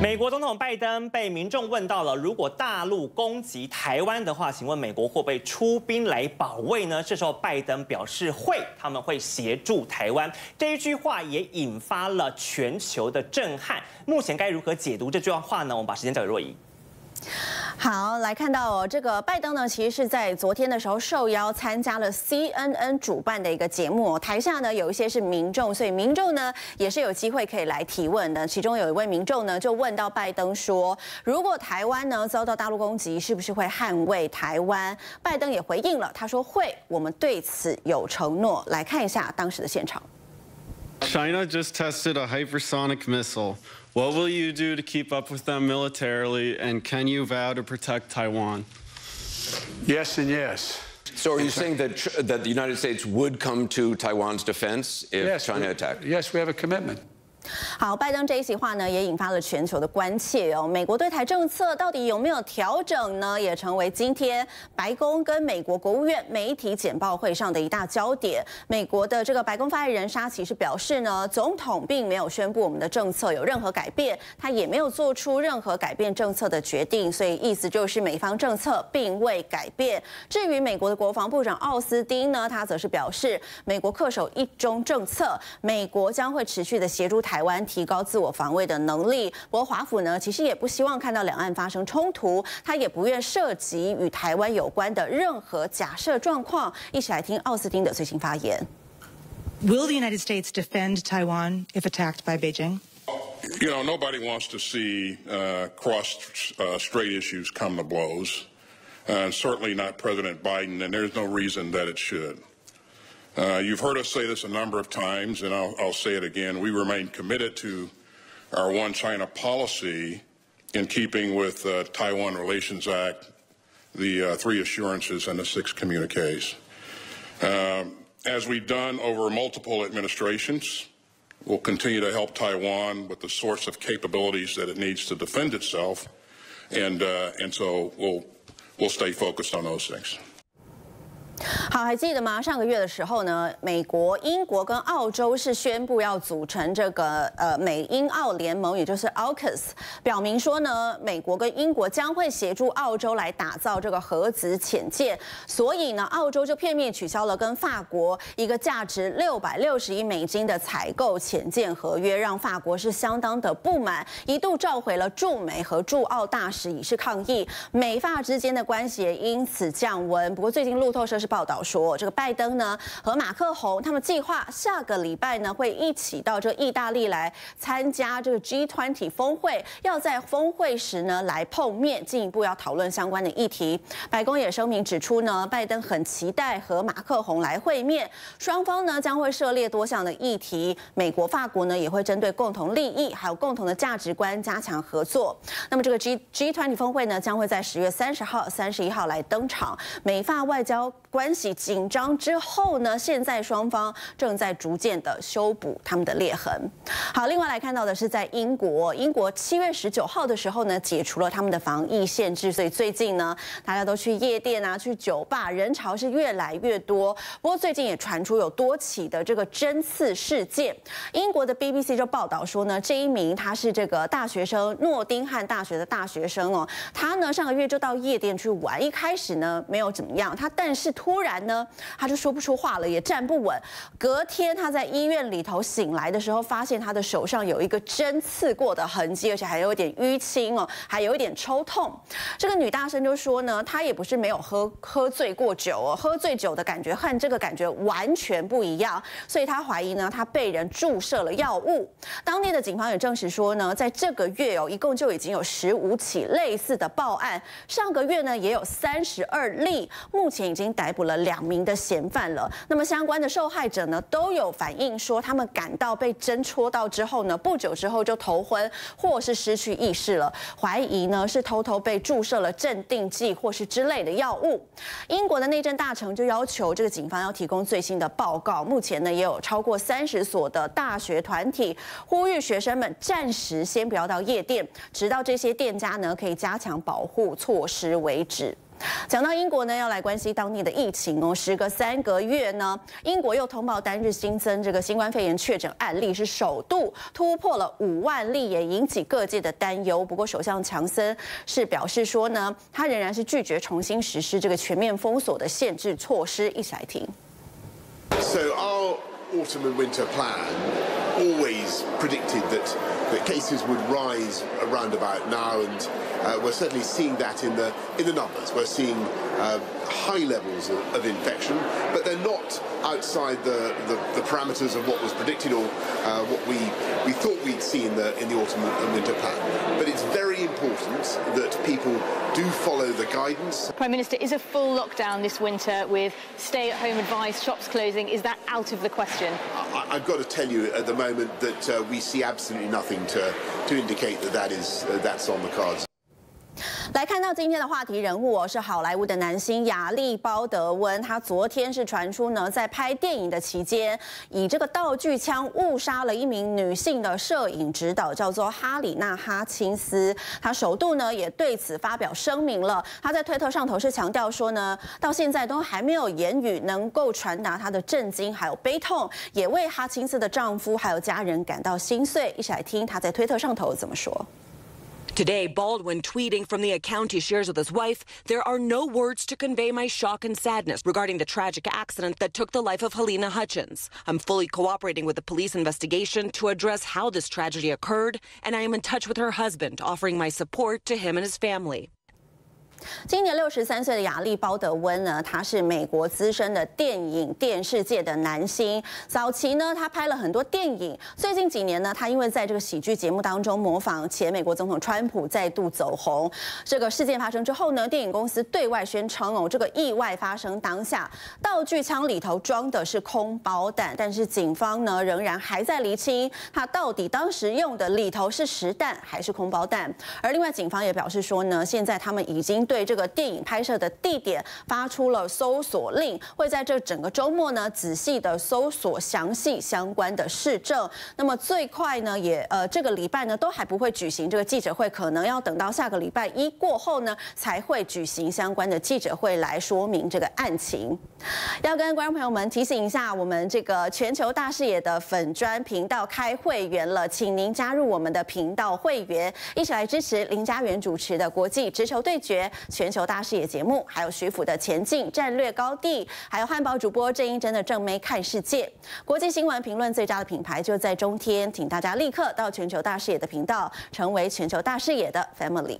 美国总统拜登被民众问到了，如果大陆攻击台湾的话，请问美国会不会出兵来保卫呢？这时候拜登表示会，他们会协助台湾。这一句话也引发了全球的震撼。目前该如何解读这句话呢？我们把时间交给若仪。 好，来看到哦，这个拜登呢，其实是在昨天的时候受邀参加了 CNN 主办的一个节目、哦，台下呢有一些是民众，所以民众呢也是有机会可以来提问的。其中有一位民众呢就问到拜登说，如果台湾呢遭到大陆攻击，是不是会捍卫台湾？拜登也回应了，他说会，我们对此有承诺。来看一下当时的现场。China just tested a hypersonic missile. What will you do to keep up with them militarily, and can you vow to protect Taiwan? Yes and yes. So are you saying that the United States would come to Taiwan's defense if China attacked? Yes, we have a commitment. 好，拜登这一席话呢，也引发了全球的关切哦。美国对台政策到底有没有调整呢？也成为今天白宫跟美国国务院媒体简报会上的一大焦点。美国的这个白宫发言人沙奇是表示呢，总统并没有宣布我们的政策有任何改变，他也没有做出任何改变政策的决定，所以意思就是美方政策并未改变。至于美国的国防部长奥斯汀呢，他则是表示，美国恪守一中政策，美国将会持续的协助台湾提高自我防卫的能力。不过，华府呢其实也不希望看到两岸发生冲突，他也不愿涉及与台湾有关的任何假设状况。一起来听奥斯汀的最新发言。Will the United States defend Taiwan if attacked by Beijing? You know, nobody wants to see cross-strait issues come to blows, and certainly not President Biden. And there's no reason that it should. You've heard us say this a number of times, and I'll say it again. We remain committed to our One China policy in keeping with the Taiwan Relations Act, the three assurances, and the six communiques. As we've done over multiple administrations, we'll continue to help Taiwan with the sorts of capabilities that it needs to defend itself, and so we'll stay focused on those things. 好，还记得吗？上个月的时候呢，美国、英国跟澳洲是宣布要组成这个美英澳联盟，也就是 AUKUS， 表明说呢，美国跟英国将会协助澳洲来打造这个核子潜舰。所以呢，澳洲就片面取消了跟法国一个价值$660亿的采购潜舰合约，让法国是相当的不满，一度召回了驻美和驻澳大使以示抗议。美法之间的关系也因此降温。不过最近路透社是 报道说，这个拜登呢和马克宏他们计划下个礼拜呢会一起到这意大利来参加这个 G20 峰会，要在峰会时呢来碰面，进一步要讨论相关的议题。白宫也声明指出呢，拜登很期待和马克宏来会面，双方呢将会涉猎多项的议题，美国、法国呢也会针对共同利益还有共同的价值观加强合作。那么这个 G20 峰会呢将会在10月30号、31号来登场，美法外交 关系紧张之后呢，现在双方正在逐渐的修补他们的裂痕。好，另外来看到的是在英国，英国7月19号的时候呢，解除了他们的防疫限制，所以最近呢，大家都去夜店啊，去酒吧，人潮是越来越多。不过最近也传出有多起的这个针刺事件。英国的 BBC 就报道说呢，这一名他是这个大学生，诺丁汉大学的大学生哦，他呢上个月就到夜店去玩，一开始呢没有怎么样，他但是 突然呢，他就说不出话了，也站不稳。隔天他在医院里头醒来的时候，发现他的手上有一个针刺过的痕迹，而且还有一点淤青哦，还有一点抽痛。这个女大生就说呢，她也不是没有喝醉过酒哦，喝醉酒的感觉和这个感觉完全不一样，所以她怀疑呢，她被人注射了药物。当地的警方也证实说呢，在这个月哦，一共就已经有15起类似的报案，上个月呢也有32例，目前已经 逮捕了2名的嫌犯了。那么相关的受害者呢，都有反映说，他们感到被针戳到之后呢，不久之后就头昏或是失去意识了，怀疑呢是偷偷被注射了镇定剂或是之类的药物。英国的内政大臣就要求这个警方要提供最新的报告。目前呢，也有超过30所的大学团体呼吁学生们暂时先不要到夜店，直到这些店家呢可以加强保护措施为止。讲到英国呢，要来关心当地的疫情哦。时隔3个月呢，英国又通报单日新增这个新冠肺炎确诊案例是首度突破了5万例，也引起各界的担忧。不过，首相强森是表示说呢，他仍然是拒绝重新实施这个全面封锁的限制措施。一起来听。So our autumn and winter plan always predicted that cases would rise around about now, and we're certainly seeing that in the numbers. We're seeing high levels of infection, but they're not outside the parameters of what was predicted or what we thought we'd see in the autumn and winter plan. But it's very important that people do follow the guidance. Prime Minister, is a full lockdown this winter with stay-at-home advice, shops closing, is that out of the question? I've got to tell you at the moment that we see absolutely nothing to indicate that's on the cards. 来看到今天的话题人物哦，是好莱坞的男星亚历鲍德温。他昨天是传出呢，在拍电影的期间，以这个道具枪误杀了一名女性的摄影指导，叫做哈里娜·哈钦斯。他首度呢也对此发表声明了。他在推特上头是强调说呢，到现在都还没有言语能够传达他的震惊还有悲痛，也为哈钦斯的丈夫还有家人感到心碎。一起来听他在推特上头怎么说。 Today, Baldwin tweeting from the account he shares with his wife, there are no words to convey my shock and sadness regarding the tragic accident that took the life of Helena Hutchins. I'm fully cooperating with the police investigation to address how this tragedy occurred, and I am in touch with her husband, offering my support to him and his family. 今年63岁的亚历鲍德温呢，他是美国资深的电影电视界的男星。早期呢，他拍了很多电影。最近几年呢，他因为在这个喜剧节目当中模仿前美国总统川普，再度走红。这个事件发生之后呢，电影公司对外宣称哦，这个意外发生当下，道具枪里头装的是空包弹，但是警方呢仍然还在厘清他到底当时用的里头是实弹还是空包弹。而另外，警方也表示说呢，现在他们已经 对这个电影拍摄的地点发出了搜索令，会在这整个周末呢仔细的搜索详细相关的事证。那么最快呢也这个礼拜呢都还不会举行这个记者会，可能要等到下个礼拜一过后呢才会举行相关的记者会来说明这个案情。要跟观众朋友们提醒一下，我们这个全球大视野的粉专频道开会员了，请您加入我们的频道会员，一起来支持林家源主持的国际直球对决 全球大视野节目，还有徐府的前进战略高地，还有汉堡主播郑英真的正妹看世界，国际新闻评论最佳的品牌就在中天，请大家立刻到全球大视野的频道，成为全球大视野的 family。